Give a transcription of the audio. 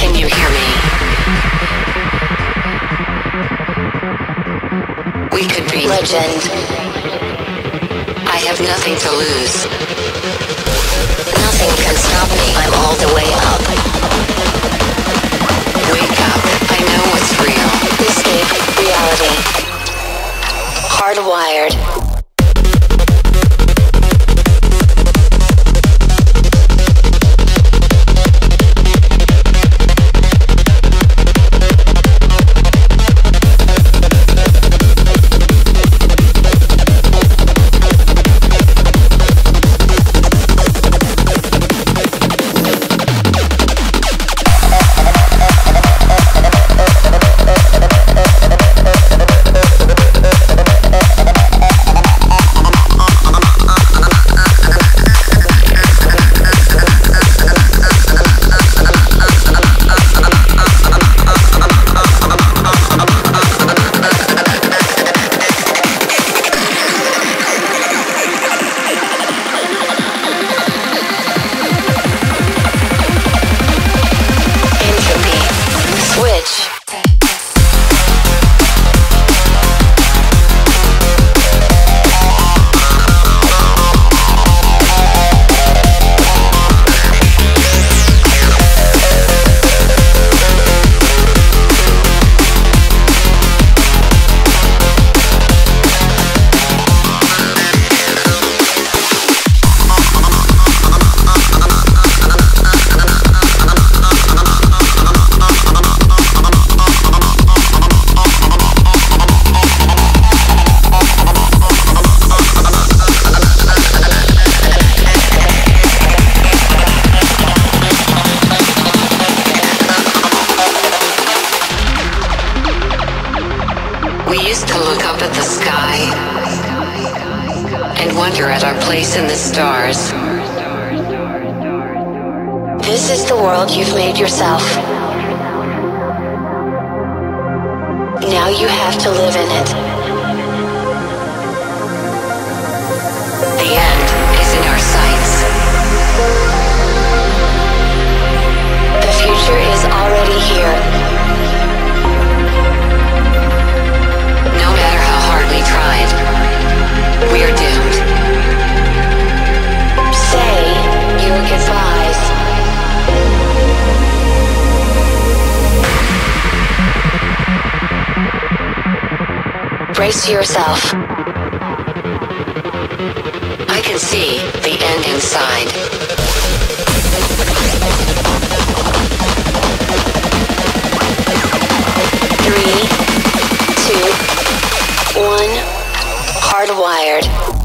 Can you hear me? We could be legend. I have nothing to lose. Nothing can stop me. I'm all the way up. Wake up. I know what's real. Escape reality. Hardwired. We used to look up at the sky and wonder at our place in the stars. This is the world you've made yourself. Now you have to live in it. The end is in our sights. The future is already here. We're doomed. Say your goodbyes. Brace yourself. I can see the end inside. Hardwired.